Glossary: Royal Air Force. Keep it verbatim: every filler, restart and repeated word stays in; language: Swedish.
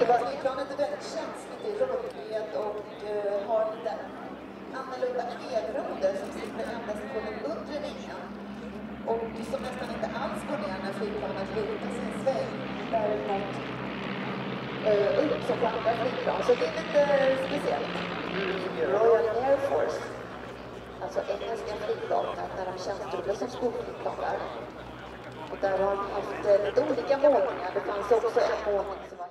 Flygplanet är väldigt känsligt i rådighet och uh, har lite annorlunda knedroder som sitter endast på den undre vingen och som nästan inte alls går ner när flygplanet lutar sin sväng. Däremot uh, upp som andra flygplan, så det är lite speciellt. Royal Air Force, alltså engelska flygplanet, när de tjänstgjorde som skolflygplan. Och där har de haft lite olika målningar. Det fanns också en målning som var